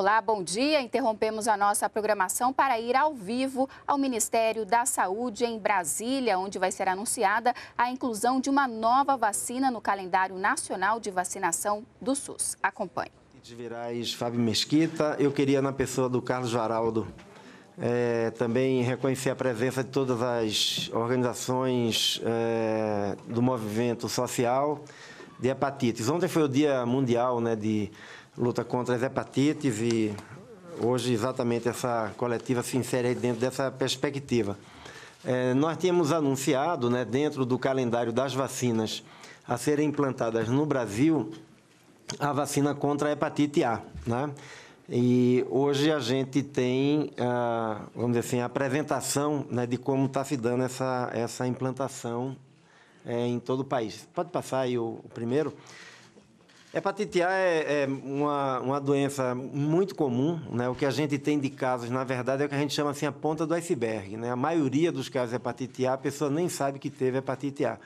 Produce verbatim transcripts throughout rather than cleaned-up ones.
Olá, bom dia. Interrompemos a nossa programação para ir ao vivo ao Ministério da Saúde em Brasília, onde vai ser anunciada a inclusão de uma nova vacina no Calendário Nacional de Vacinação do SUS. Acompanhe. De Virais, Fábio Mesquita. Eu queria, na pessoa do Carlos Varaldo, é, também reconhecer a presença de todas as organizações é, do movimento social de hepatites. Ontem foi o Dia Mundial, né, de luta contra as hepatites, e hoje exatamente essa coletiva se insere dentro dessa perspectiva. É, nós tínhamos anunciado, né, dentro do calendário das vacinas a serem implantadas no Brasil, a vacina contra a hepatite A, né? E hoje a gente tem, a, vamos dizer assim, a apresentação, né, de como está se dando essa, essa implantação é, em todo o país. Pode passar aí o, o primeiro. Hepatite A é, é uma, uma doença muito comum, né? O que a gente tem de casos, na verdade, é o que a gente chama assim a ponta do iceberg, né? A maioria dos casos de hepatite A, a pessoa nem sabe que teve hepatite A.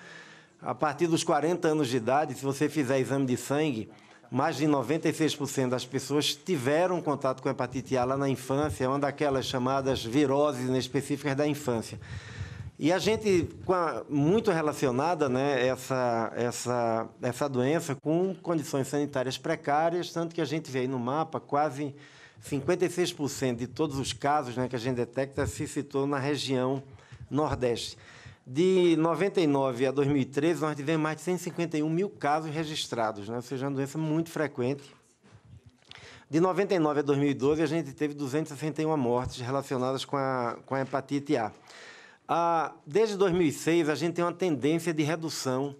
A partir dos quarenta anos de idade, se você fizer exame de sangue, mais de noventa e seis por cento das pessoas tiveram contato com hepatite A lá na infância, é uma daquelas chamadas viroses inespecíficas da infância. E a gente, muito relacionada, né, essa, essa, essa doença com condições sanitárias precárias, tanto que a gente vê aí no mapa, quase cinquenta e seis por cento de todos os casos, né, que a gente detecta se situam na região Nordeste. De noventa e nove a dois mil e treze, nós tivemos mais de cento e cinquenta e um mil casos registrados, né, ou seja, uma doença muito frequente. De noventa e nove a dois mil e doze, a gente teve duzentas e sessenta e uma mortes relacionadas com a, com a hepatite A. Desde dois mil e seis, a gente tem uma tendência de redução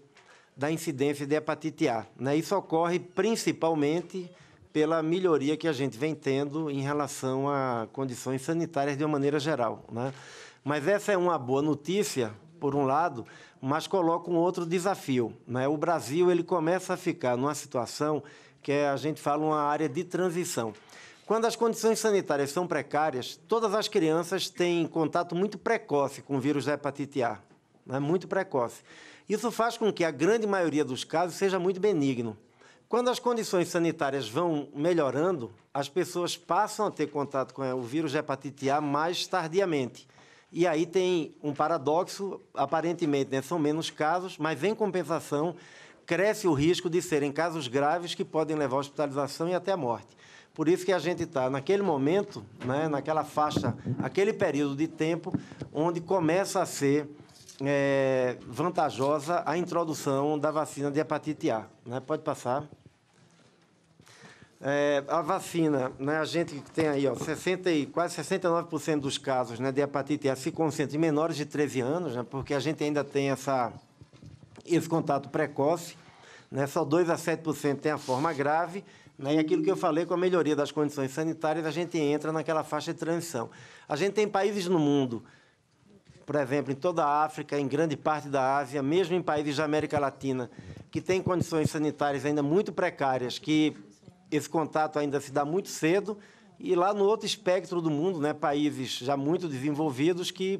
da incidência de hepatite A, né? Isso ocorre principalmente pela melhoria que a gente vem tendo em relação a condições sanitárias de uma maneira geral, né? Mas essa é uma boa notícia, por um lado, mas coloca um outro desafio, né? O Brasil, ele começa a ficar numa situação que a gente fala uma área de transição. Quando as condições sanitárias são precárias, todas as crianças têm contato muito precoce com o vírus da hepatite A, né? Muito precoce. Isso faz com que a grande maioria dos casos seja muito benigno. Quando as condições sanitárias vão melhorando, as pessoas passam a ter contato com o vírus da hepatite A mais tardiamente. E aí tem um paradoxo, aparentemente, né? São menos casos, mas em compensação cresce o risco de serem casos graves que podem levar à hospitalização e até à morte. Por isso que a gente está naquele momento, né, naquela faixa, aquele período de tempo, onde começa a ser é, vantajosa a introdução da vacina de hepatite A, né? Pode passar. É, a vacina, né, a gente tem aí ó, sessenta e, quase sessenta e nove por cento dos casos, né, de hepatite A se concentram em menores de treze anos, né, porque a gente ainda tem essa, esse contato precoce, né, só dois a sete por cento tem a forma grave. E aquilo que eu falei, com a melhoria das condições sanitárias, a gente entra naquela faixa de transição. A gente tem países no mundo, por exemplo, em toda a África, em grande parte da Ásia, mesmo em países da América Latina, que têm condições sanitárias ainda muito precárias, que esse contato ainda se dá muito cedo, e lá no outro espectro do mundo, né, países já muito desenvolvidos que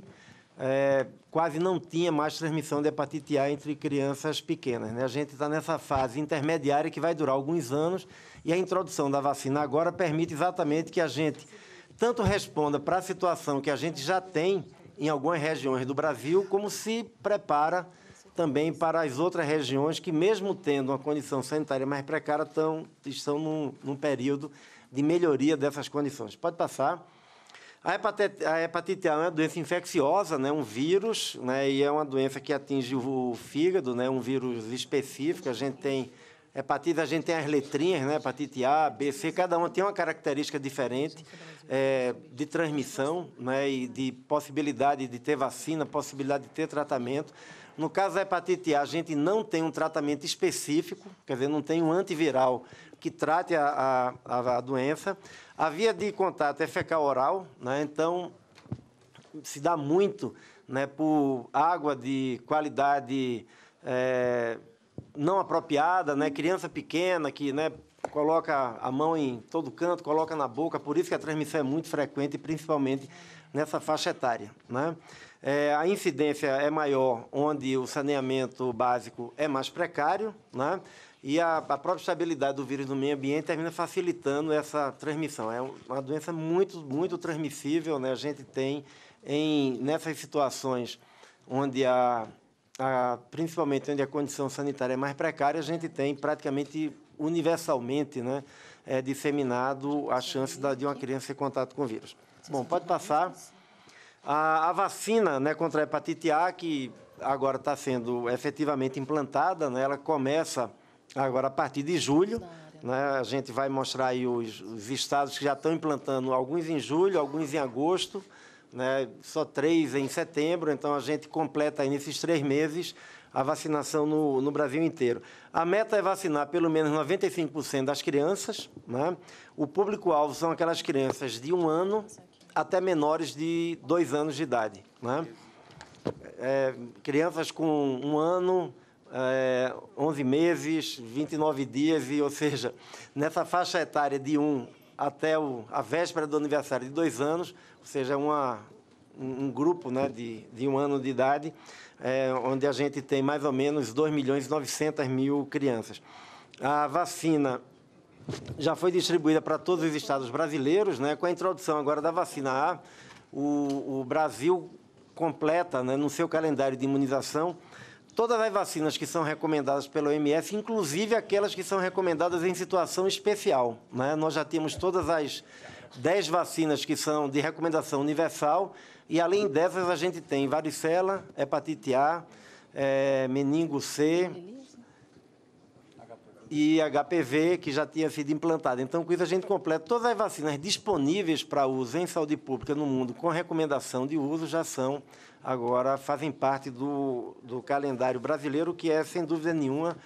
é, quase não tinha mais transmissão de hepatite A entre crianças pequenas, né? A gente está nessa fase intermediária que vai durar alguns anos, e a introdução da vacina agora permite exatamente que a gente tanto responda para a situação que a gente já tem em algumas regiões do Brasil, como se prepara também para as outras regiões que, mesmo tendo uma condição sanitária mais precária, estão, estão num, num período de melhoria dessas condições. Pode passar. A hepatite, a hepatite A é uma doença infecciosa, né? Um vírus, né? E é uma doença que atinge o fígado, né? Um vírus específico. A gente tem... Hepatite, a gente tem as letrinhas, né? Hepatite A, B, C, cada uma tem uma característica diferente é, de transmissão, né? E de possibilidade de ter vacina, possibilidade de ter tratamento. No caso da hepatite A, a gente não tem um tratamento específico, quer dizer, não tem um antiviral que trate a, a, a doença. A via de contato é fecal-oral, né? Então se dá muito, né, por água de qualidade... É, não apropriada, né? Criança pequena que, né, coloca a mão em todo canto, coloca na boca, por isso que a transmissão é muito frequente, principalmente nessa faixa etária, né? É, a incidência é maior onde o saneamento básico é mais precário, né? E a, a própria estabilidade do vírus no meio ambiente termina facilitando essa transmissão. É uma doença muito, muito transmissível, né? A gente tem em, nessas situações onde a, a, principalmente onde a condição sanitária é mais precária, a gente tem praticamente universalmente, né, é, disseminado a chance da, de uma criança ter contato com o vírus. Bom, pode passar. A, a vacina, né, contra a hepatite A, que agora está sendo efetivamente implantada, né, ela começa agora a partir de julho. Né, a gente vai mostrar aí os, os estados que já estão implantando, alguns em julho, alguns em agosto, né, só três em setembro, então a gente completa aí nesses três meses a vacinação no, no Brasil inteiro. A meta é vacinar pelo menos noventa e cinco por cento das crianças, né? O público-alvo são aquelas crianças de um ano até menores de dois anos de idade, né? É, crianças com um ano, é, onze meses, vinte e nove dias, e, ou seja, nessa faixa etária de um até o, a véspera do aniversário de dois anos, ou seja, uma, um grupo, né, de, de um ano de idade, é, onde a gente tem mais ou menos dois milhões e novecentas mil crianças. A vacina já foi distribuída para todos os estados brasileiros, né? Com a introdução agora da vacina A, o, o Brasil completa, né, no seu calendário de imunização todas as vacinas que são recomendadas pela O M S, inclusive aquelas que são recomendadas em situação especial, né? Nós já temos todas as dez vacinas que são de recomendação universal e, além dessas, a gente tem varicela, hepatite A, é, meningo C e H P V, que já tinha sido implantada. Então, com isso, a gente completa todas as vacinas disponíveis para uso em saúde pública no mundo com recomendação de uso, já são, agora, fazem parte do, do calendário brasileiro, que é, sem dúvida nenhuma,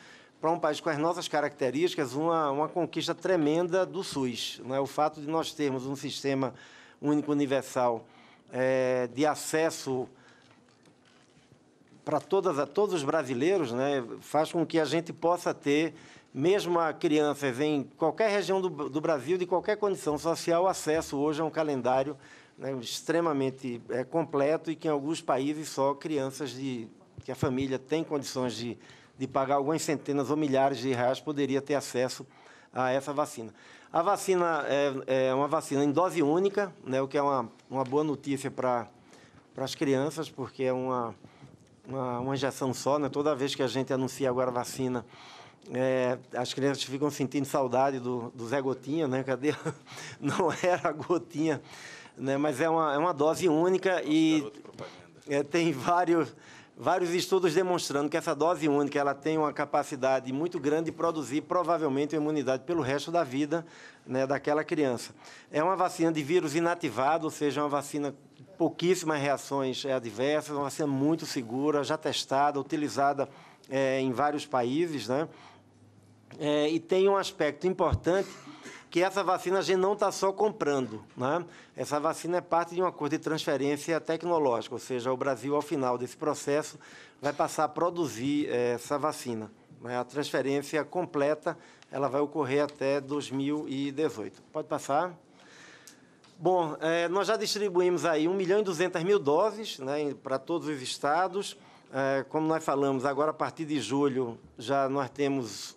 para um país com as nossas características, uma, uma conquista tremenda do SUS, né? O fato de nós termos um sistema único universal, é, de acesso para todas, a todos os brasileiros, né, faz com que a gente possa ter, mesmo a crianças em qualquer região do, do Brasil, de qualquer condição social, acesso hoje a um calendário, né, extremamente é, completo, e que em alguns países só crianças de, que a família tem condições de, de pagar algumas centenas ou milhares de reais poderia ter acesso a essa vacina. A vacina é, é uma vacina em dose única, né, o que é uma, uma boa notícia para as crianças, porque é uma... Uma, uma injeção só, né? Toda vez que a gente anuncia agora a vacina, é, as crianças ficam sentindo saudade do, do Zé Gotinha, né? Cadê? Não era a Gotinha, né? Mas é uma, é uma dose única e é, tem vários, vários estudos demonstrando que essa dose única ela tem uma capacidade muito grande de produzir, provavelmente, uma imunidade pelo resto da vida, né, daquela criança. É uma vacina de vírus inativado, ou seja, é uma vacina pouquíssimas reações adversas, uma vacina muito segura, já testada, utilizada é, em vários países, né? É, e tem um aspecto importante, que essa vacina a gente não está só comprando, né? Essa vacina é parte de um acordo de transferência tecnológica, ou seja, o Brasil, ao final desse processo, vai passar a produzir é, essa vacina. A transferência completa ela vai ocorrer até dois mil e dezoito. Pode passar. Bom, é, nós já distribuímos aí um milhão e duzentas mil doses, né, para todos os estados. É, como nós falamos, agora a partir de julho já nós temos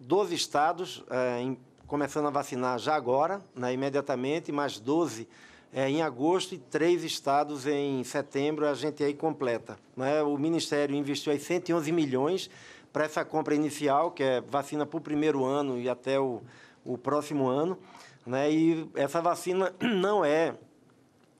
doze estados é, em, começando a vacinar já agora, né, imediatamente, mais doze é, em agosto e três estados em setembro, a gente aí completa, né? O Ministério investiu aí cento e onze milhões para essa compra inicial, que é vacina para o primeiro ano e até o, o próximo ano. Né, e essa vacina não é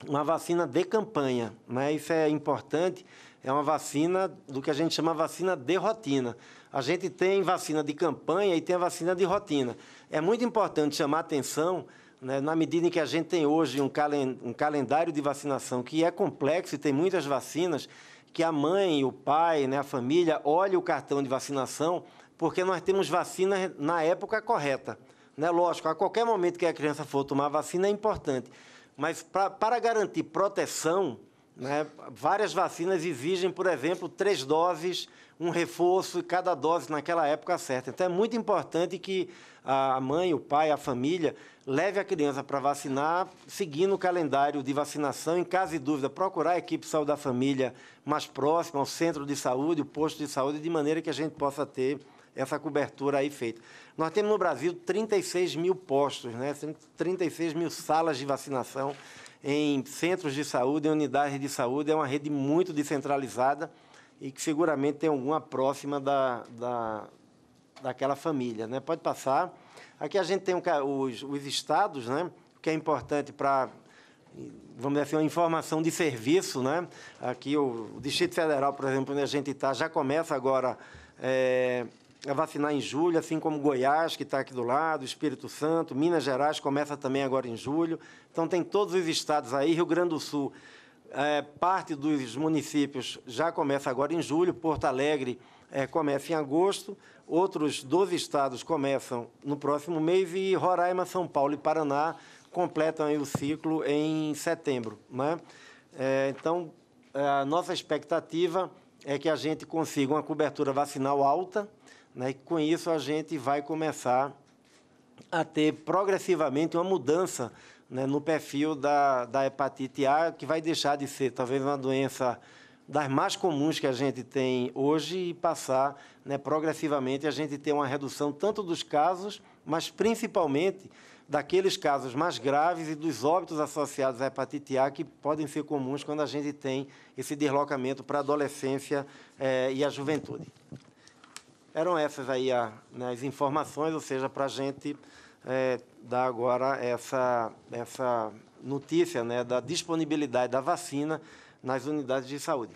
uma vacina de campanha, né, isso é importante, é uma vacina do que a gente chama vacina de rotina. A gente tem vacina de campanha e tem a vacina de rotina. É muito importante chamar atenção, né, na medida em que a gente tem hoje um, calen um calendário de vacinação que é complexo e tem muitas vacinas, que a mãe, o pai, né, a família olhe o cartão de vacinação, porque nós temos vacina na época correta. Né, lógico, a qualquer momento que a criança for tomar a vacina é importante, mas pra, para garantir proteção, Né? Várias vacinas exigem, por exemplo, três doses, um reforço e cada dose naquela época certa. Então, é muito importante que a mãe, o pai, a família leve a criança para vacinar, seguindo o calendário de vacinação. Em caso de dúvida, procurar a equipe de saúde da família mais próxima, ao centro de saúde, o posto de saúde, de maneira que a gente possa ter essa cobertura aí feita. Nós temos no Brasil trinta e seis mil postos, né? trinta e seis mil salas de vacinação em centros de saúde, em unidades de saúde. É uma rede muito descentralizada e que seguramente tem alguma próxima da, da, daquela família, né? Pode passar. Aqui a gente tem os, os estados, né? O que é importante para, vamos dizer assim, uma informação de serviço, né? Aqui o, o Distrito Federal, por exemplo, onde a gente está, já começa agora é, a vacinar em julho, assim como Goiás, que está aqui do lado, Espírito Santo, Minas Gerais começa também agora em julho. Então, tem todos os estados aí. Rio Grande do Sul, é, parte dos municípios já começa agora em julho. Porto Alegre é, começa em agosto. Outros doze estados começam no próximo mês e Roraima, São Paulo e Paraná completam aí o ciclo em setembro, né? É, então, a nossa expectativa é que a gente consiga uma cobertura vacinal alta, né? E com isso, a gente vai começar a ter progressivamente uma mudança, né, no perfil da, da hepatite A, que vai deixar de ser talvez uma doença das mais comuns que a gente tem hoje e passar, né, progressivamente a gente ter uma redução tanto dos casos, mas principalmente daqueles casos mais graves e dos óbitos associados à hepatite A, que podem ser comuns quando a gente tem esse deslocamento para a adolescência eh, e a juventude. Eram essas aí a, né, as informações, ou seja, para a gente é, dar agora essa, essa notícia, né, da disponibilidade da vacina nas unidades de saúde.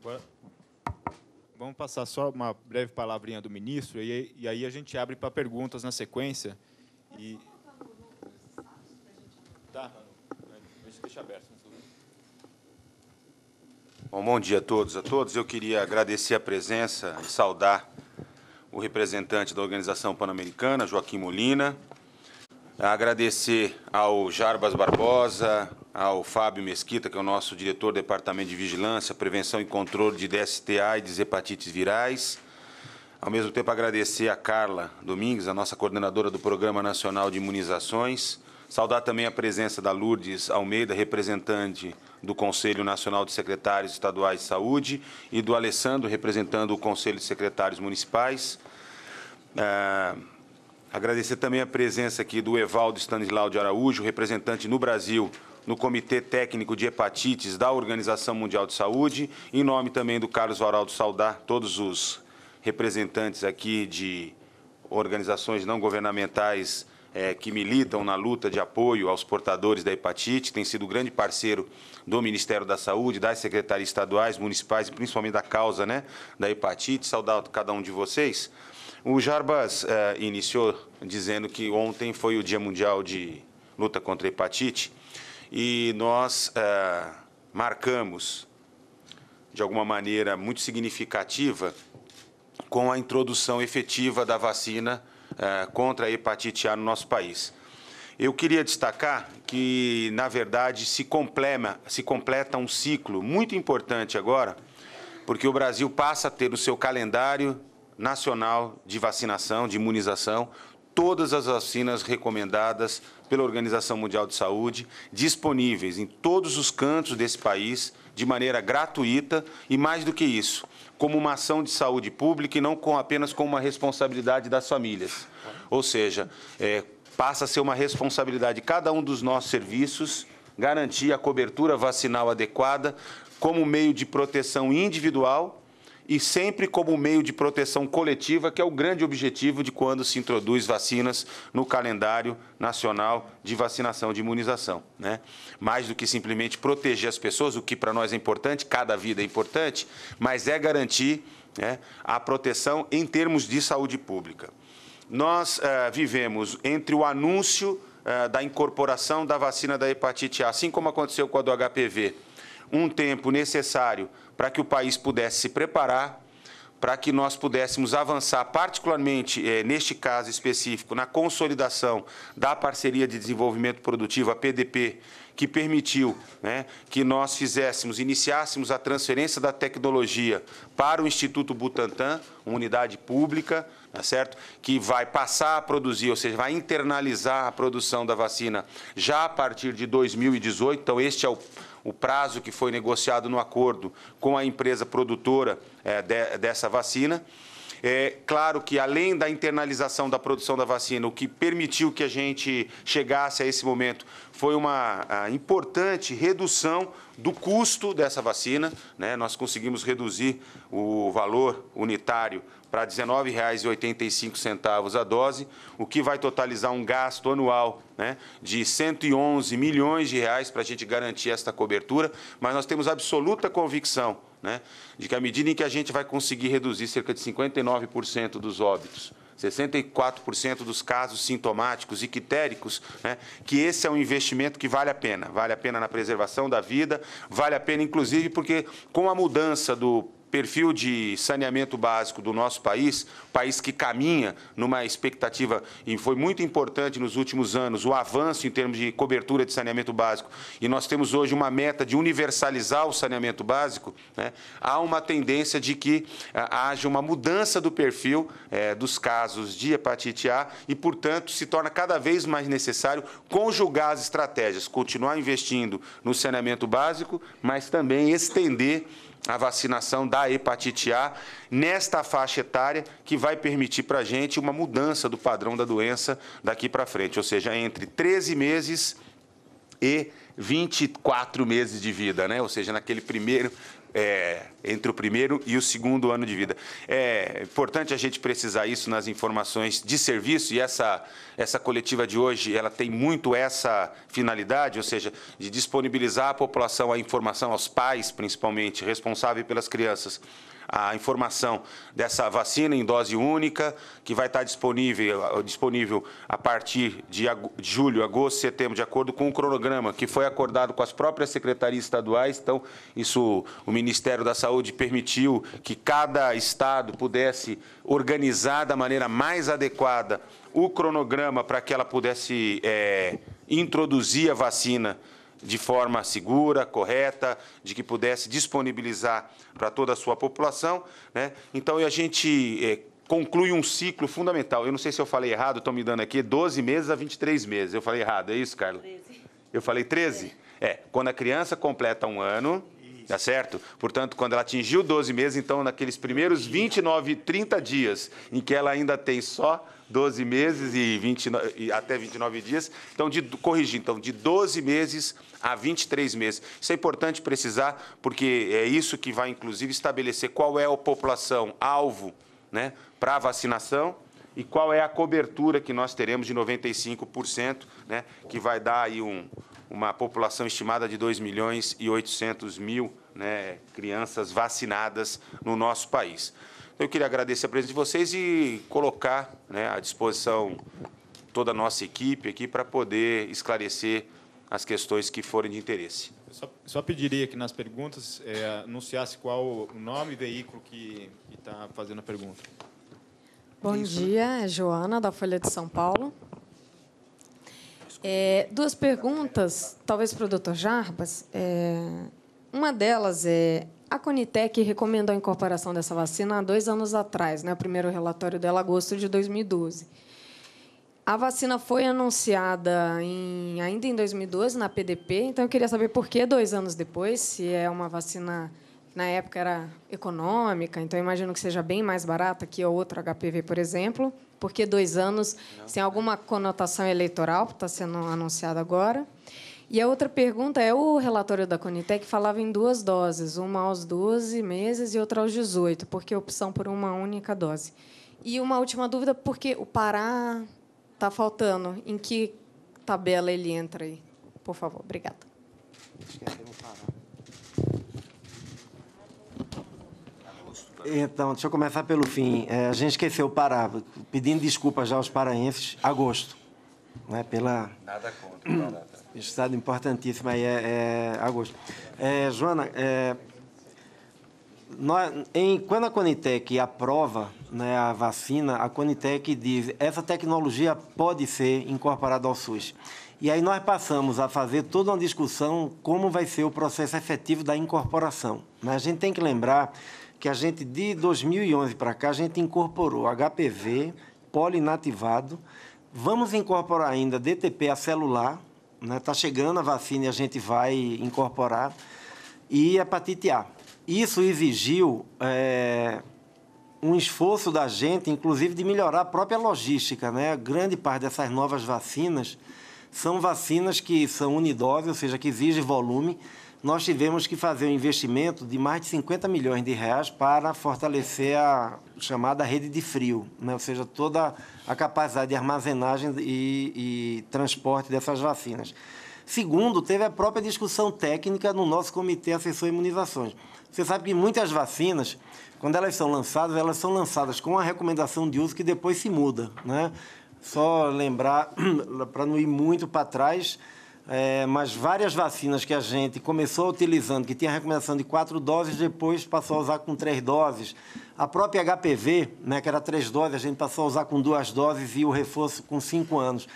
Agora, vamos passar só uma breve palavrinha do ministro e, e aí a gente abre para perguntas na sequência. E... Tá, deixa, deixa aberto. Bom, bom dia a todos, a todos. Eu queria agradecer a presença e saudar o representante da Organização Pan-Americana, Joaquim Molina, agradecer ao Jarbas Barbosa, ao Fábio Mesquita, que é o nosso diretor do Departamento de Vigilância, Prevenção e Controle de D S T A e de hepatites virais. Ao mesmo tempo, agradecer a Carla Domingues, a nossa coordenadora do Programa Nacional de Imunizações. Saudar também a presença da Lourdes Almeida, representante do Conselho Nacional de Secretários Estaduais de Saúde, e do Alessandro, representando o Conselho de Secretários Municipais. Ah, agradecer também a presença aqui do Evaldo Stanislau de Araújo, representante no Brasil, no Comitê Técnico de Hepatites da Organização Mundial de Saúde, em nome também do Carlos Varaldo, saudar todos os representantes aqui de organizações não governamentais É, que militam na luta de apoio aos portadores da hepatite, tem sido grande parceiro do Ministério da Saúde, das secretarias estaduais, municipais e principalmente da causa, né, da hepatite. Saudar cada um de vocês. O Jarbas é, iniciou dizendo que ontem foi o Dia Mundial de Luta contra a Hepatite e nós é, marcamos, de alguma maneira muito significativa, com a introdução efetiva da vacina contra a hepatite A no nosso país. Eu queria destacar que, na verdade, se completa, se completa um ciclo muito importante agora, porque o Brasil passa a ter o seu calendário nacional de vacinação, de imunização, todas as vacinas recomendadas pela Organização Mundial de Saúde, disponíveis em todos os cantos desse país, de maneira gratuita e, mais do que isso, como uma ação de saúde pública e não com, apenas com uma responsabilidade das famílias. Ou seja, é, passa a ser uma responsabilidade de cada um dos nossos serviços garantir a cobertura vacinal adequada como meio de proteção individual e sempre como meio de proteção coletiva, que é o grande objetivo de quando se introduz vacinas no calendário nacional de vacinação, de imunização, né? Mais do que simplesmente proteger as pessoas, o que para nós é importante, cada vida é importante, mas é garantir, né, a proteção em termos de saúde pública. Nós eh, vivemos entre o anúncio eh, da incorporação da vacina da hepatite A, assim como aconteceu com a do H P V, um tempo necessário para que o país pudesse se preparar, para que nós pudéssemos avançar, particularmente eh, neste caso específico, na consolidação da Parceria de Desenvolvimento Produtivo, a P D P, que permitiu, né, que nós fizéssemos, iniciássemos a transferência da tecnologia para o Instituto Butantan, uma unidade pública, tá certo? Que vai passar a produzir, ou seja, vai internalizar a produção da vacina já a partir de dois mil e dezoito. Então, este é o, o prazo que foi negociado no acordo com a empresa produtora é, de, dessa vacina. É claro que, além da internalização da produção da vacina, o que permitiu que a gente chegasse a esse momento foi uma importante redução do custo dessa vacina, né? Nós conseguimos reduzir o valor unitário para dezenove reais e oitenta e cinco centavos a dose, o que vai totalizar um gasto anual, né, de cento e onze milhões de reais para a gente garantir esta cobertura, mas nós temos absoluta convicção, né, de que, à medida em que a gente vai conseguir reduzir cerca de cinquenta e nove por cento dos óbitos, sessenta e quatro por cento dos casos sintomáticos e quitéricos, né, que esse é um investimento que vale a pena. Vale a pena na preservação da vida, vale a pena, inclusive, porque com a mudança do perfil de saneamento básico do nosso país, país que caminha numa expectativa, e foi muito importante nos últimos anos, o avanço em termos de cobertura de saneamento básico, e nós temos hoje uma meta de universalizar o saneamento básico, né, há uma tendência de que haja uma mudança do perfil é, dos casos de hepatite A e, portanto, se torna cada vez mais necessário conjugar as estratégias, continuar investindo no saneamento básico, mas também estender a vacinação da hepatite A nesta faixa etária, que vai permitir para a gente uma mudança do padrão da doença daqui para frente, ou seja, entre treze meses e vinte e quatro meses de vida, né? Ou seja, naquele primeiro, é, entre o primeiro e o segundo ano de vida. É importante a gente precisar isso nas informações de serviço, e essa, essa coletiva de hoje, ela tem muito essa finalidade, ou seja, de disponibilizar à população a informação, aos pais principalmente, responsáveis pelas crianças, a informação dessa vacina em dose única, que vai estar disponível, disponível a partir de julho, agosto, setembro, de acordo com o cronograma que foi acordado com as próprias secretarias estaduais. Então, isso, o Ministério da Saúde permitiu que cada estado pudesse organizar da maneira mais adequada o cronograma para que ela pudesse é, introduzir a vacina de forma segura, correta, de que pudesse disponibilizar para toda a sua população, né? Então, a gente é, conclui um ciclo fundamental. Eu não sei se eu falei errado, estão me dando aqui, doze meses a vinte e três meses. Eu falei errado, é isso, Carla? treze. Eu falei treze? É. É, quando a criança completa um ano, isso, tá certo? Portanto, quando ela atingiu doze meses, então, naqueles primeiros vinte e nove, trinta dias, em que ela ainda tem só doze meses e, vinte e nove, e até vinte e nove dias, então, de, corrigir, então, de doze meses a vinte e três meses. Isso é importante precisar, porque é isso que vai, inclusive, estabelecer qual é a população alvo, né, para a vacinação e qual é a cobertura que nós teremos de noventa e cinco por cento, né, que vai dar aí um, uma população estimada de dois milhões e oitocentos mil, né, crianças vacinadas no nosso país. Eu queria agradecer a presença de vocês e colocar, né, à disposição toda a nossa equipe aqui para poder esclarecer as questões que forem de interesse. Eu só, só pediria que nas perguntas é, anunciasse qual o nome e veículo que está fazendo a pergunta. Bom dia, é Joana, da Folha de São Paulo. É, duas perguntas, talvez para o doutor Jarbas. É, uma delas é... A Conitec recomendou a incorporação dessa vacina há dois anos atrás, né? O primeiro relatório dela, agosto de dois mil e doze. A vacina foi anunciada em, ainda em dois mil e doze, na P D P, então eu queria saber por que dois anos depois, se é uma vacina, na época, era econômica, então eu imagino que seja bem mais barata que o outro H P V, por exemplo. Por que dois anos, sem alguma conotação eleitoral, que está sendo anunciada agora? E a outra pergunta é, o relatório da Conitec falava em duas doses, uma aos doze meses e outra aos dezoito, porque a opção por uma única dose. E uma última dúvida, porque o Pará está faltando. Em que tabela ele entra aí? Por favor, obrigada. Então, deixa eu começar pelo fim. A gente esqueceu o Pará, pedindo desculpas já aos paraenses, agosto. Né, pela... Nada contra o Pará. Estado importantíssimo aí é, é agosto. É, Joana, é, nós, em, quando a Conitec aprova, né, a vacina, a Conitec diz essa tecnologia pode ser incorporada ao SUS. E aí nós passamos a fazer toda uma discussão como vai ser o processo efetivo da incorporação. Mas a gente tem que lembrar que a gente, de dois mil e onze para cá, a gente incorporou H P V, polinativado, vamos incorporar ainda D T P acelular, né? Está chegando a vacina e a gente vai incorporar, e hepatite A. Isso exigiu é, um esforço da gente, inclusive, de melhorar a própria logística, né? A grande parte dessas novas vacinas são vacinas que são unidoses, ou seja, que exigem volume. Nós tivemos que fazer um investimento de mais de cinquenta milhões de reais para fortalecer a chamada rede de frio, né? Ou seja, toda a capacidade de armazenagem e, e transporte dessas vacinas. Segundo, teve a própria discussão técnica no nosso Comitê Assessor Imunizações. Você sabe que muitas vacinas, quando elas são lançadas, elas são lançadas com a recomendação de uso que depois se muda, né? Só lembrar, para não ir muito para trás, é, mas várias vacinas que a gente começou utilizando, que tinha recomendação de quatro doses, depois passou a usar com três doses. A própria H P V, né, que era três doses, a gente passou a usar com duas doses e o reforço com cinco anos.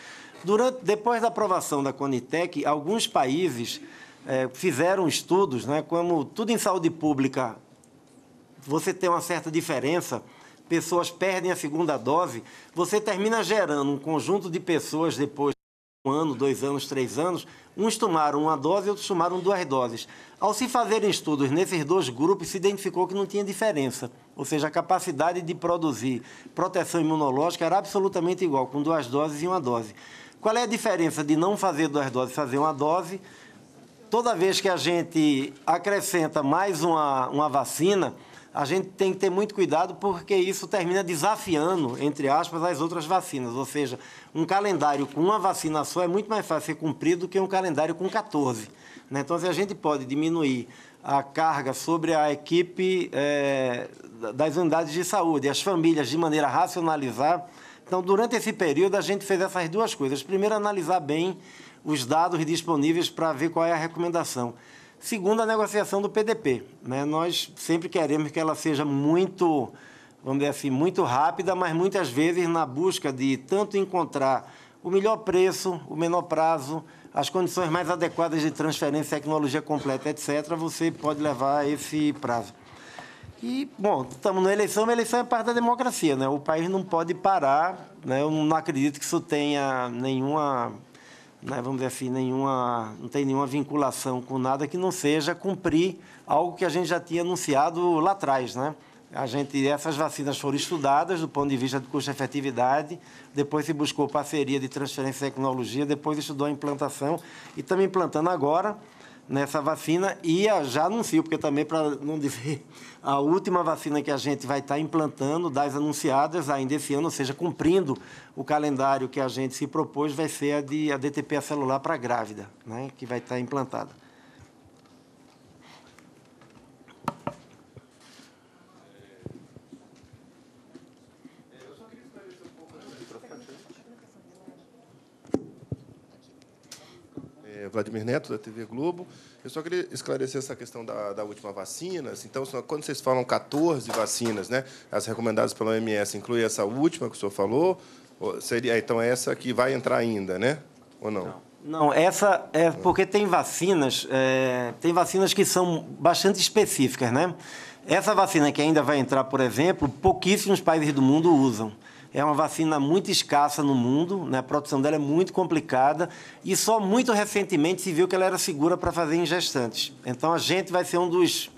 Durante, depois da aprovação da Conitec, alguns países é, fizeram estudos, né, como tudo em saúde pública, você tem uma certa diferença, pessoas perdem a segunda dose, você termina gerando um conjunto de pessoas depois de um ano, dois anos, três anos, uns tomaram uma dose e outros tomaram duas doses. Ao se fazerem estudos nesses dois grupos, se identificou que não tinha diferença, ou seja, a capacidade de produzir proteção imunológica era absolutamente igual, com duas doses e uma dose. Qual é a diferença de não fazer duas doses e fazer uma dose? Toda vez que a gente acrescenta mais uma, uma vacina, a gente tem que ter muito cuidado porque isso termina desafiando, entre aspas, as outras vacinas. Ou seja, um calendário com uma vacina só é muito mais fácil ser cumprido do que um calendário com quatorze. Né? Então, a gente pode diminuir a carga sobre a equipe é, das unidades de saúde, as famílias, de maneira a racionalizar. Então, durante esse período, a gente fez essas duas coisas. Primeiro, analisar bem os dados disponíveis para ver qual é a recomendação. Segundo, a negociação do P D P, né? Nós sempre queremos que ela seja muito, vamos dizer assim, muito rápida, mas muitas vezes na busca de tanto encontrar o melhor preço, o menor prazo, as condições mais adequadas de transferência, tecnologia completa, etcétera, você pode levar esse prazo. E, bom, estamos na eleição, a eleição é parte da democracia, né? O país não pode parar, né? Eu não acredito que isso tenha nenhuma... vamos dizer assim, nenhuma, não tem nenhuma vinculação com nada que não seja cumprir algo que a gente já tinha anunciado lá atrás, né? A gente, essas vacinas foram estudadas do ponto de vista de custo-efetividade, depois se buscou parceria de transferência de tecnologia, depois estudou a implantação e estamos implantando agora nessa vacina e já anuncio, porque também, para não dizer, a última vacina que a gente vai estar implantando, das anunciadas ainda esse ano, ou seja, cumprindo o calendário que a gente se propôs, vai ser a, de, a D T P acelular para grávida, né, que vai estar implantada. Vladimir Neto, da T V Globo. Eu só queria esclarecer essa questão da, da última vacina. Então, quando vocês falam quatorze vacinas, né, as recomendadas pela O M S, inclui essa última que o senhor falou? Seria, então, essa que vai entrar ainda, né? Ou não? Não, não essa é porque tem vacinas, é, tem vacinas que são bastante específicas, né? Essa vacina que ainda vai entrar, por exemplo, pouquíssimos países do mundo usam. É uma vacina muito escassa no mundo, né? A produção dela é muito complicada e só muito recentemente se viu que ela era segura para fazer em gestantes. Então, a gente vai ser um dos...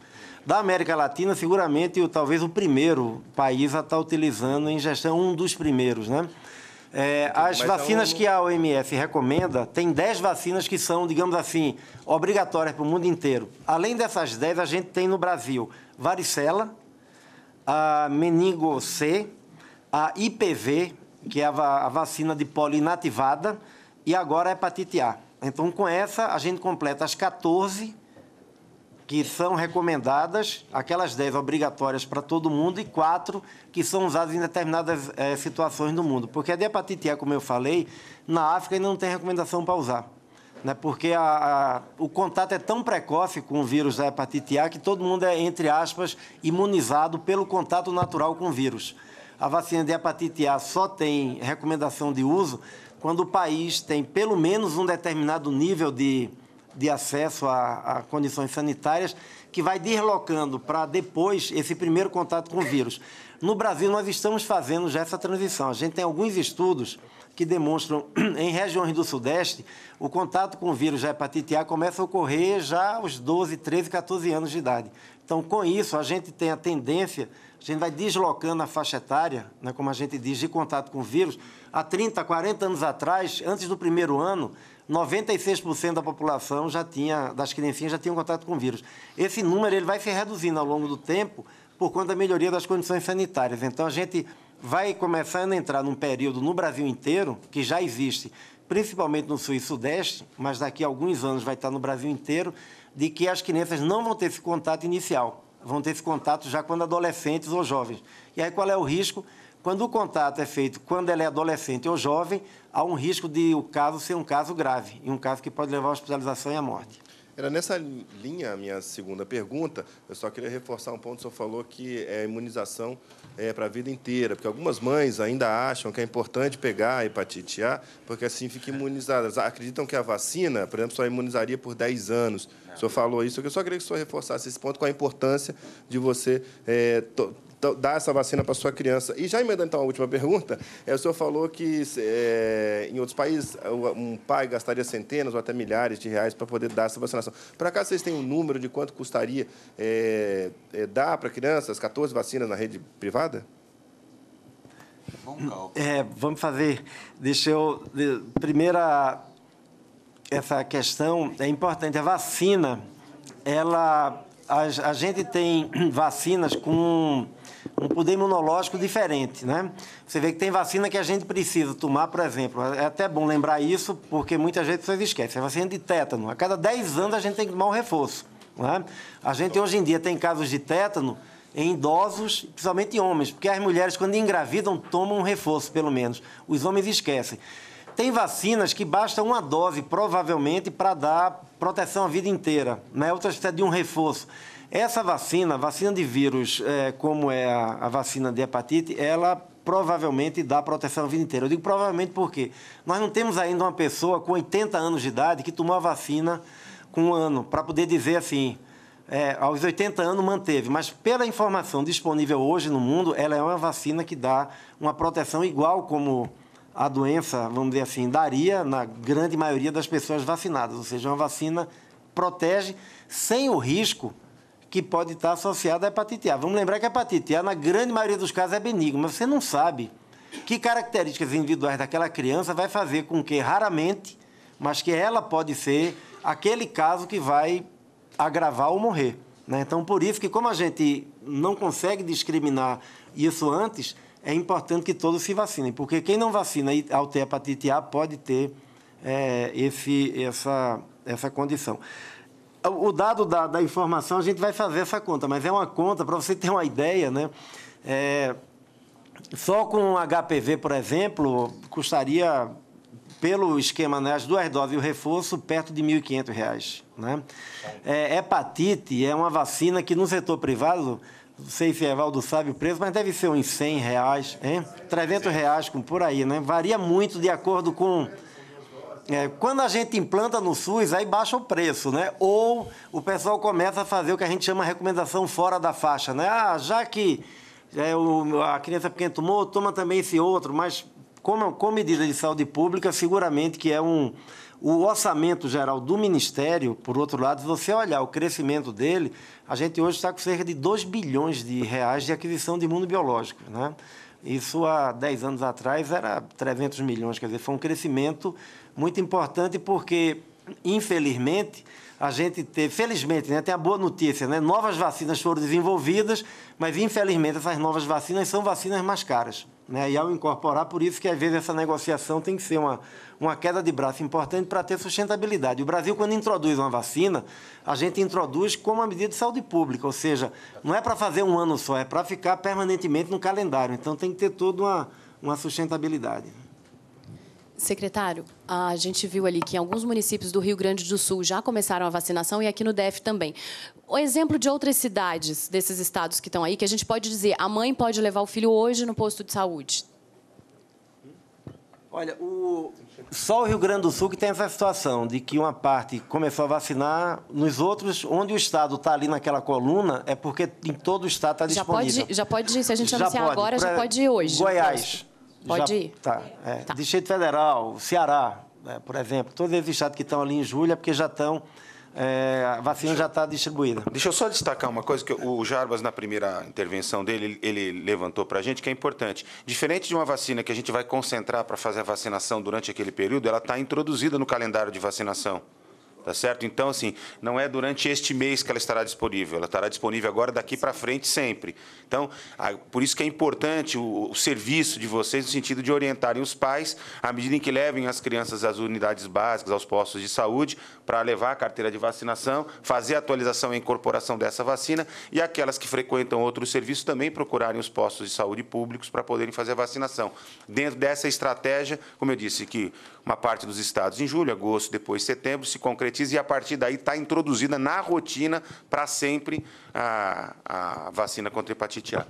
Da América Latina, seguramente, o, talvez o primeiro país a estar utilizando em gestão, um dos primeiros, né? É, as Mas vacinas é um... que a O M S recomenda, tem dez vacinas que são, digamos assim, obrigatórias para o mundo inteiro. Além dessas dez, a gente tem no Brasil varicela, a meningo C, a I P V, que é a vacina de pólio inativada, e agora a hepatite A. Então, com essa, a gente completa as quatorze que são recomendadas, aquelas dez obrigatórias para todo mundo e quatro que são usadas em determinadas é, situações do mundo. Porque a de hepatite A, como eu falei, na África ainda não tem recomendação para usar, né? Porque a, a, o contato é tão precoce com o vírus da hepatite A que todo mundo é, entre aspas, imunizado pelo contato natural com o vírus. A vacina de hepatite A só tem recomendação de uso quando o país tem pelo menos um determinado nível de, de acesso a, a condições sanitárias, que vai deslocando para depois esse primeiro contato com o vírus. No Brasil, nós estamos fazendo já essa transição. A gente tem alguns estudos que demonstram, em regiões do Sudeste, o contato com o vírus da hepatite A começa a ocorrer já aos doze, treze, quatorze anos de idade. Então, com isso, a gente tem a tendência, a gente vai deslocando a faixa etária, né, como a gente diz, de contato com o vírus. Há trinta, quarenta anos atrás, antes do primeiro ano, noventa e seis por cento da população já tinha, das criancinhas já tinham contato com o vírus. Esse número ele vai se reduzindo ao longo do tempo por conta da melhoria das condições sanitárias. Então, a gente vai começando a entrar num período no Brasil inteiro, que já existe, principalmente no Sul e Sudeste, mas daqui a alguns anos vai estar no Brasil inteiro, de que as crianças não vão ter esse contato inicial, vão ter esse contato já quando adolescentes ou jovens. E aí, qual é o risco? Quando o contato é feito quando ela é adolescente ou jovem, há um risco de o caso ser um caso grave, e um caso que pode levar à hospitalização e à morte. Era nessa linha a minha segunda pergunta. Eu só queria reforçar um ponto. O senhor falou que é imunização é, para a vida inteira, porque algumas mães ainda acham que é importante pegar a hepatite A, porque assim fica imunizadas. Acreditam que a vacina, por exemplo, só imunizaria por dez anos. O senhor falou isso. Eu só queria que o senhor reforçasse esse ponto com a importância de você é, dar essa vacina para a sua criança. E já emendando então a última pergunta, é, o senhor falou que é, em outros países um pai gastaria centenas ou até milhares de reais para poder dar essa vacinação. Para cá, vocês têm um número de quanto custaria é, é, dar para crianças quatorze vacinas na rede privada? É, vamos fazer. Deixa eu... Primeira, essa questão é importante. A vacina, ela... A gente tem vacinas com um poder imunológico diferente, né? Você vê que tem vacina que a gente precisa tomar, por exemplo. É até bom lembrar isso, porque muitas vezes vocês esquecem. A vacina de tétano, a cada dez anos a gente tem que tomar um reforço, né? A gente hoje em dia tem casos de tétano em idosos, principalmente homens, porque as mulheres, quando engravidam, tomam um reforço, pelo menos. Os homens esquecem. Tem vacinas que basta uma dose, provavelmente, para dar proteção a vida inteira, né? Outras precisam de um reforço. Essa vacina, vacina de vírus, é, como é a, a vacina de hepatite, ela provavelmente dá proteção a vida inteira. Eu digo provavelmente porque nós não temos ainda uma pessoa com oitenta anos de idade que tomou a vacina com um ano, para poder dizer assim, é, aos oitenta anos manteve. Mas pela informação disponível hoje no mundo, ela é uma vacina que dá uma proteção igual como... a doença, vamos dizer assim, daria na grande maioria das pessoas vacinadas. Ou seja, uma vacina protege sem o risco que pode estar associado à hepatite A. Vamos lembrar que a hepatite A, na grande maioria dos casos, é benigna, mas você não sabe que características individuais daquela criança vai fazer com que, raramente, mas que ela pode ser aquele caso que vai agravar ou morrer, né? Então, por isso que, como a gente não consegue discriminar isso antes... é importante que todos se vacinem, porque quem não vacina ao ter hepatite A pode ter é, esse, essa, essa condição. O dado da, da informação, a gente vai fazer essa conta, mas é uma conta para você ter uma ideia, né? É, só com H P V, por exemplo, custaria, pelo esquema, né, as duas doses e o reforço, perto de mil e quinhentos reais, né? É, hepatite é uma vacina que, no setor privado... não sei se Evaldo sabe o preço, mas deve ser uns cem reais, hein? trezentos reais, por aí, né? Varia muito de acordo com... É, quando a gente implanta no SUS, aí baixa o preço, né? Ou o pessoal começa a fazer o que a gente chama de recomendação fora da faixa, né? Ah, já que é, o, a criança pequena tomou, toma também esse outro, mas como, como medida de saúde pública, seguramente que é um... O orçamento geral do Ministério, por outro lado, se você olhar o crescimento dele, a gente hoje está com cerca de dois bilhões de reais de aquisição de imunobiológicos, né? Isso há dez anos atrás era trezentos milhões, quer dizer, foi um crescimento muito importante porque, infelizmente, a gente teve, felizmente, né, tem a boa notícia, né? Novas vacinas foram desenvolvidas, mas, infelizmente, essas novas vacinas são vacinas mais caras, né? E ao incorporar, por isso que às vezes essa negociação tem que ser uma, uma queda de braço importante para ter sustentabilidade. O Brasil, quando introduz uma vacina, a gente introduz como uma medida de saúde pública, ou seja, não é para fazer um ano só, é para ficar permanentemente no calendário. Então, tem que ter toda uma, uma sustentabilidade. Secretário, a gente viu ali que em alguns municípios do Rio Grande do Sul já começaram a vacinação e aqui no D F também. O exemplo de outras cidades, desses estados que estão aí, que a gente pode dizer, a mãe pode levar o filho hoje no posto de saúde? Olha, o... só o Rio Grande do Sul que tem essa situação de que uma parte começou a vacinar, nos outros, onde o Estado está ali naquela coluna, é porque em todo o Estado está disponível. Já pode, já pode, se a gente já anunciar pode. agora, pra... já pode ir hoje. Goiás. Pode já... ir. Tá, é. tá. Distrito Federal, Ceará, é, por exemplo, todos esses estados que estão ali em julho é porque já estão... É, a vacina já está distribuída. Deixa eu só destacar uma coisa que o Jarbas, na primeira intervenção dele, ele levantou para a gente, que é importante. Diferente de uma vacina que a gente vai concentrar para fazer a vacinação durante aquele período, ela está introduzida no calendário de vacinação. Tá certo? Então, assim, não é durante este mês que ela estará disponível, ela estará disponível agora, daqui para frente, sempre. Então, a, por isso que é importante o, o serviço de vocês, no sentido de orientarem os pais, à medida em que levem as crianças às unidades básicas, aos postos de saúde, para levar a carteira de vacinação, fazer a atualização e incorporação dessa vacina, e aquelas que frequentam outros serviços também procurarem os postos de saúde públicos para poderem fazer a vacinação. Dentro dessa estratégia, como eu disse, que uma parte dos estados em julho, agosto, depois setembro, se concretiza, e a partir daí está introduzida na rotina para sempre a, a vacina contra a hepatite A.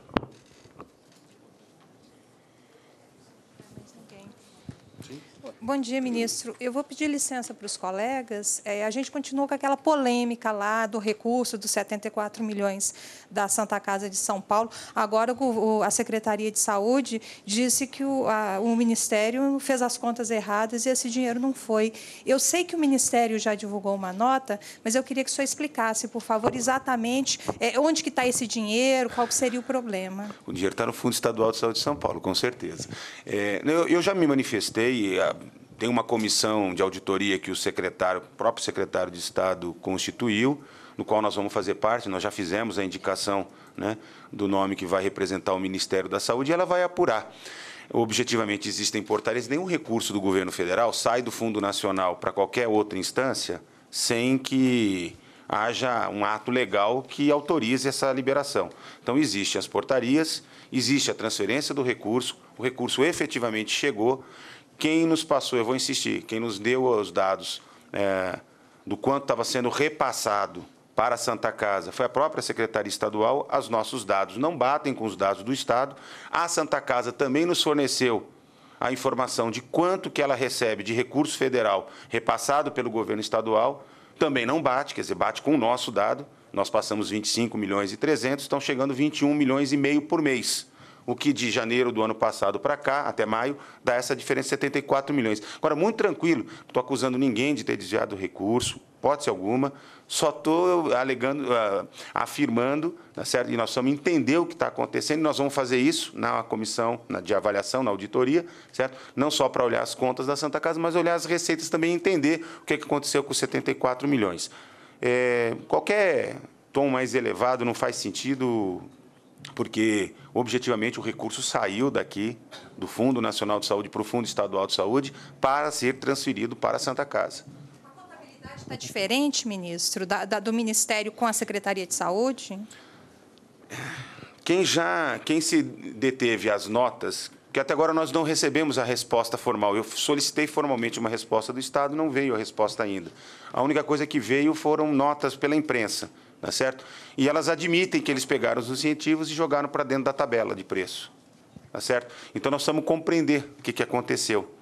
Bom dia, ministro. Eu vou pedir licença para os colegas. É, a gente continua com aquela polêmica lá do recurso dos setenta e quatro milhões da Santa Casa de São Paulo. Agora, o, a Secretaria de Saúde disse que o, a, o Ministério fez as contas erradas e esse dinheiro não foi. Eu sei que o Ministério já divulgou uma nota, mas eu queria que o senhor explicasse, por favor, exatamente é, onde que está esse dinheiro, qual que seria o problema. O dinheiro está no Fundo Estadual de Saúde de São Paulo, com certeza. É, eu, eu já me manifestei... A... Tem uma comissão de auditoria que o secretário, o próprio secretário de Estado constituiu, no qual nós vamos fazer parte, nós já fizemos a indicação, né, do nome que vai representar o Ministério da Saúde, e ela vai apurar. Objetivamente, existem portarias, nenhum recurso do governo federal sai do Fundo Nacional para qualquer outra instância sem que haja um ato legal que autorize essa liberação. Então, existem as portarias, existe a transferência do recurso, o recurso efetivamente chegou. Quem nos passou, eu vou insistir, quem nos deu os dados é, do quanto estava sendo repassado para a Santa Casa foi a própria Secretaria Estadual. Os nossos dados não batem com os dados do Estado. A Santa Casa também nos forneceu a informação de quanto que ela recebe de recurso federal repassado pelo governo estadual. Também não bate, quer dizer, bate com o nosso dado. Nós passamos vinte e cinco milhões e trezentos, estão chegando vinte e um milhões e meio por mês. O que de janeiro do ano passado para cá, até maio, dá essa diferença de setenta e quatro milhões. Agora, muito tranquilo, não estou acusando ninguém de ter desviado o recurso, hipótese alguma, só estou alegando, afirmando, tá certo? E nós vamos entender o que está acontecendo, e nós vamos fazer isso na comissão de avaliação, na auditoria, certo? Não só para olhar as contas da Santa Casa, mas olhar as receitas também e entender o que aconteceu com os setenta e quatro milhões. É, qualquer tom mais elevado não faz sentido... Porque, objetivamente, o recurso saiu daqui, do Fundo Nacional de Saúde para o Fundo Estadual de Saúde, para ser transferido para a Santa Casa. A contabilidade está diferente, ministro, da, da, do Ministério com a Secretaria de Saúde? Quem já, quem se deteve às notas, que até agora nós não recebemos a resposta formal. Eu solicitei formalmente uma resposta do Estado, não veio a resposta ainda. A única coisa que veio foram notas pela imprensa. Tá certo? E elas admitem que eles pegaram os incentivos e jogaram para dentro da tabela de preço. Tá certo? Então, nós precisamos compreender o que, que aconteceu.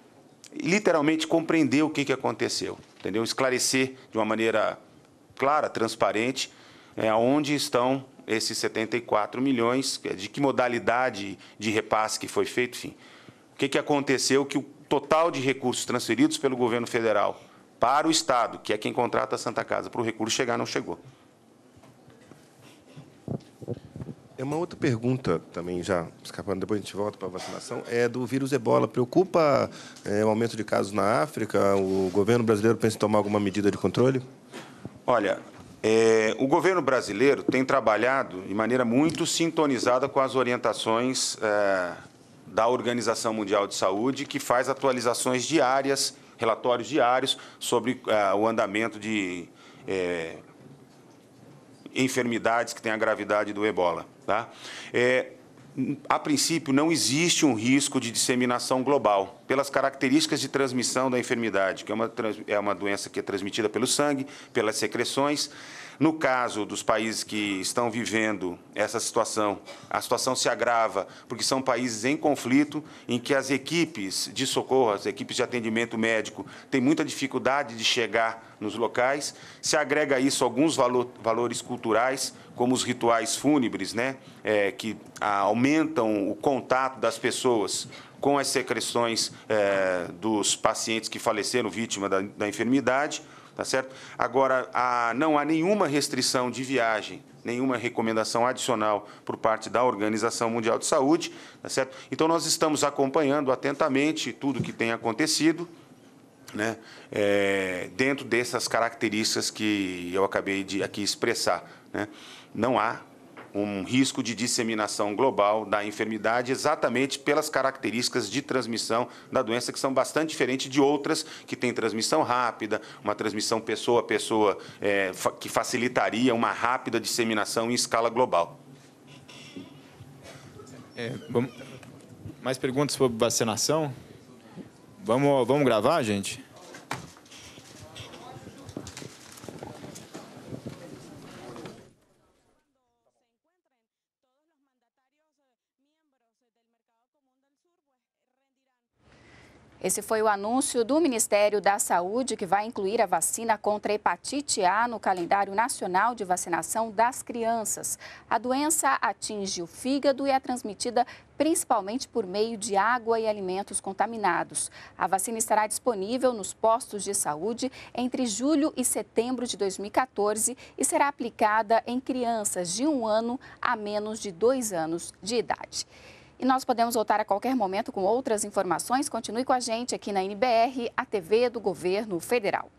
Literalmente, compreender o que, que aconteceu. Entendeu? Esclarecer de uma maneira clara, transparente, é, onde estão esses setenta e quatro milhões, de que modalidade de repasse que foi feito, enfim. O que, que aconteceu, que o total de recursos transferidos pelo governo federal para o Estado, que é quem contrata a Santa Casa, para o recurso chegar, não chegou. É uma outra pergunta também, já escapando, depois a gente volta para a vacinação, é do vírus ebola. Preocupa é, o aumento de casos na África? O governo brasileiro pensa em tomar alguma medida de controle? Olha, é, o governo brasileiro tem trabalhado de maneira muito sintonizada com as orientações é, da Organização Mundial de Saúde, que faz atualizações diárias, relatórios diários, sobre é, o andamento de... É, enfermidades que têm a gravidade do ebola. Tá? É, a princípio, não existe um risco de disseminação global, pelas características de transmissão da enfermidade, que é uma, é uma doença que é transmitida pelo sangue, pelas secreções. No caso dos países que estão vivendo essa situação, a situação se agrava, porque são países em conflito, em que as equipes de socorro, as equipes de atendimento médico, têm muita dificuldade de chegar nos locais. Se agrega a isso alguns valor, valores culturais, como os rituais fúnebres, né? É, que aumentam o contato das pessoas com as secreções é, dos pacientes que faleceram vítima da, da enfermidade, tá certo? Agora, a, não há nenhuma restrição de viagem, nenhuma recomendação adicional por parte da Organização Mundial de Saúde, tá certo? Então, nós estamos acompanhando atentamente tudo que tem acontecido, né? É, dentro dessas características que eu acabei de aqui expressar, né? Não há um risco de disseminação global da enfermidade, exatamente pelas características de transmissão da doença, que são bastante diferentes de outras, que têm transmissão rápida, uma transmissão pessoa a pessoa, é, que facilitaria uma rápida disseminação em escala global. É, vamos... Mais perguntas sobre vacinação? Vamos, vamos gravar, gente? Esse foi o anúncio do Ministério da Saúde, que vai incluir a vacina contra a hepatite A no Calendário Nacional de Vacinação das Crianças. A doença atinge o fígado e é transmitida principalmente por meio de água e alimentos contaminados. A vacina estará disponível nos postos de saúde entre julho e setembro de dois mil e quatorze e será aplicada em crianças de um ano a menos de dois anos de idade. E nós podemos voltar a qualquer momento com outras informações. Continue com a gente aqui na N B R, a T V do Governo Federal.